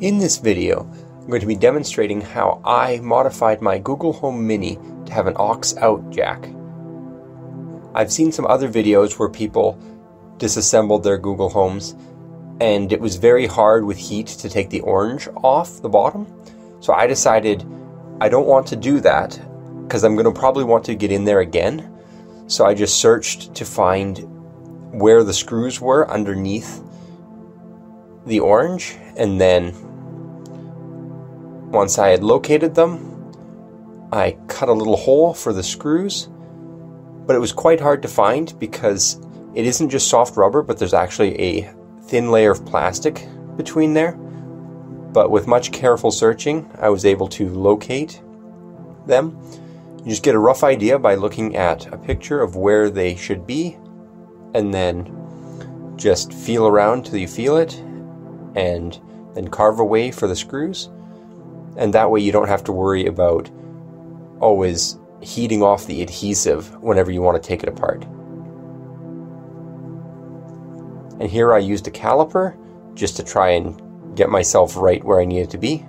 In this video, I'm going to be demonstrating how I modified my Google Home Mini to have an aux out jack. I've seen some other videos where people disassembled their Google Homes, and it was very hard with heat to take the orange off the bottom. So I decided I don't want to do that because I'm going to probably want to get in there again. So I just searched to find where the screws were underneath the orange, and then once I had located them, I cut a little hole for the screws. But it was quite hard to find because it isn't just soft rubber, but there's actually a thin layer of plastic between there. But with much careful searching, I was able to locate them. You just get a rough idea by looking at a picture of where they should be, and then just feel around till you feel it, and then carve away for the screws. And that way you don't have to worry about always heating off the adhesive whenever you want to take it apart. And here I used a caliper just to try and get myself right where I needed to be.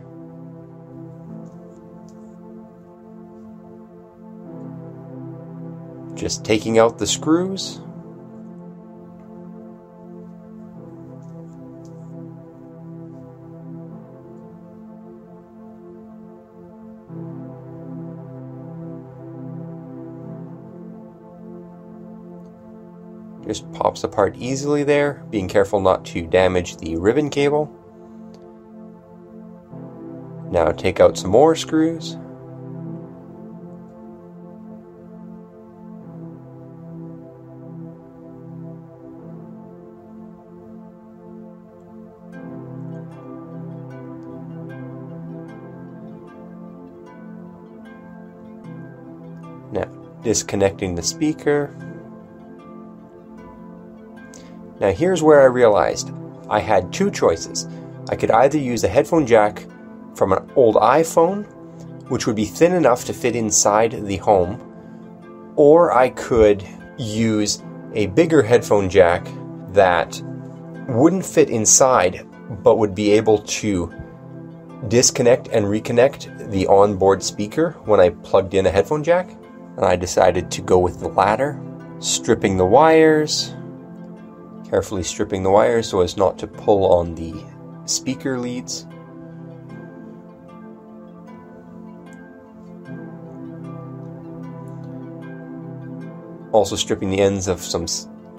Just taking out the screws. Just pops apart easily there, being careful not to damage the ribbon cable. Now take out some more screws. Now disconnecting the speaker. Now here's where I realized I had two choices. I could either use a headphone jack from an old iPhone, which would be thin enough to fit inside the home, or I could use a bigger headphone jack that wouldn't fit inside, but would be able to disconnect and reconnect the onboard speaker when I plugged in a headphone jack. And I decided to go with the latter, stripping the wires. Carefully stripping the wires so as not to pull on the speaker leads. Also stripping the ends of some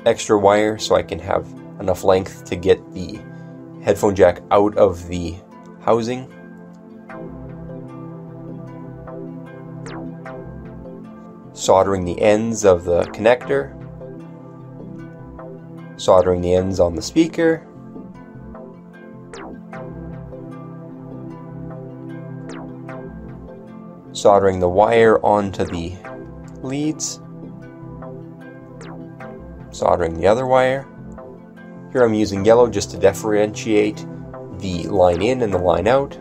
extra wire so I can have enough length to get the headphone jack out of the housing. Soldering the ends of the connector. Soldering the ends on the speaker. Soldering the wire onto the leads. Soldering the other wire. Here I'm using yellow just to differentiate the line in and the line out.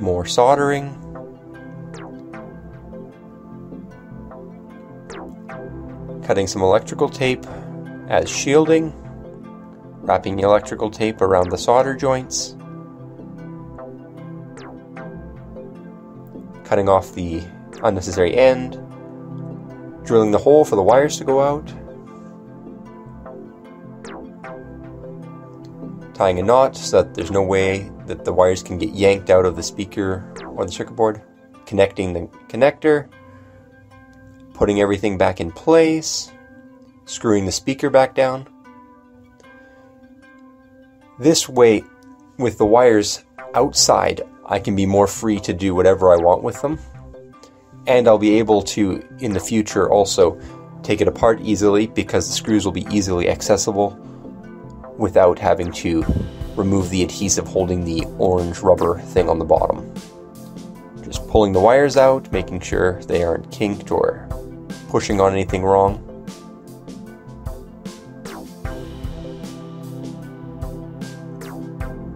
More soldering. Cutting some electrical tape as shielding, wrapping the electrical tape around the solder joints, cutting off the unnecessary end, drilling the hole for the wires to go out, tying a knot so that there's no way that the wires can get yanked out of the speaker or the circuit board, connecting the connector, putting everything back in place, screwing the speaker back down. This way, with the wires outside, I can be more free to do whatever I want with them. And I'll be able to, in the future, also take it apart easily because the screws will be easily accessible without having to remove the adhesive holding the orange rubber thing on the bottom. Just pulling the wires out, making sure they aren't kinked or pushing on anything wrong.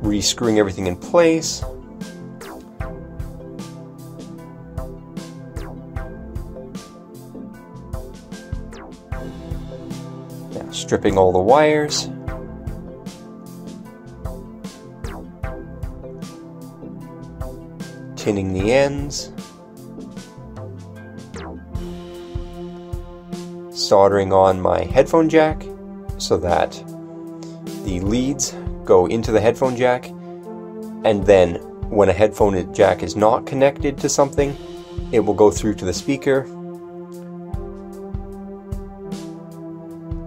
Rescrewing everything in place. Now stripping all the wires. tinning the ends, soldering on my headphone jack so that the leads go into the headphone jack, and then when a headphone jack is not connected to something, it will go through to the speaker.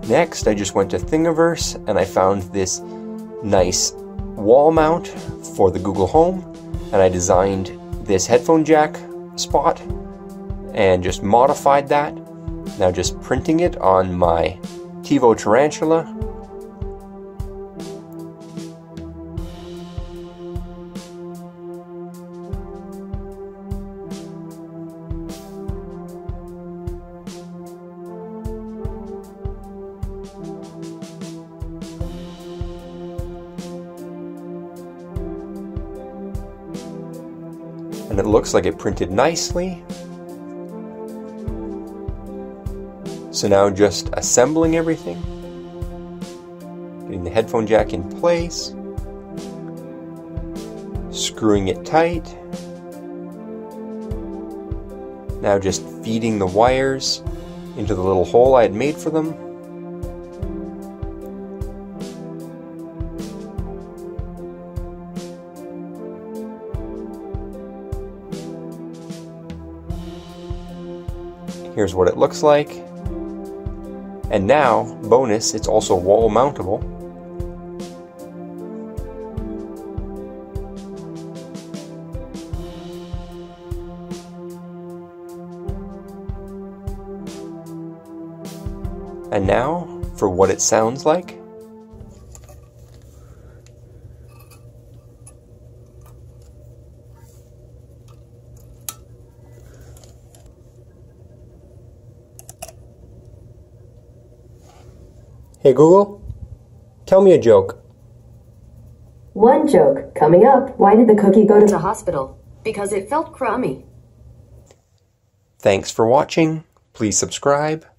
Next, I just went to Thingiverse and I found this nice wall mount for the Google Home, and I designed this headphone jack spot and just modified that. Now just printing it on my Tevo Tarantula. And it looks like it printed nicely. So now just assembling everything, getting the headphone jack in place, screwing it tight, now just feeding the wires into the little hole I had made for them. Here's what it looks like. And now, bonus, it's also wall mountable. And now, for what it sounds like. Hey Google, tell me a joke. One joke, coming up. Why did the cookie go to the hospital? Because it felt crummy. Thanks for watching. Please subscribe.